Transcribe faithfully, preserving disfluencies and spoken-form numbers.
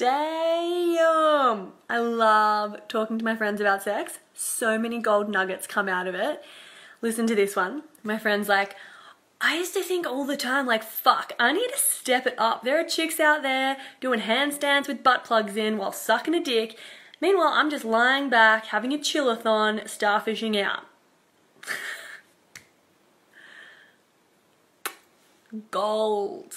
damn, I love talking to my friends about sex. So many gold nuggets come out of it. Listen to this one. My friend's like, I used to think all the time, like, fuck, I need to step it up. There are chicks out there doing handstands with butt plugs in while sucking a dick. Meanwhile, I'm just lying back, having a chillathon, starfishing out. Gold.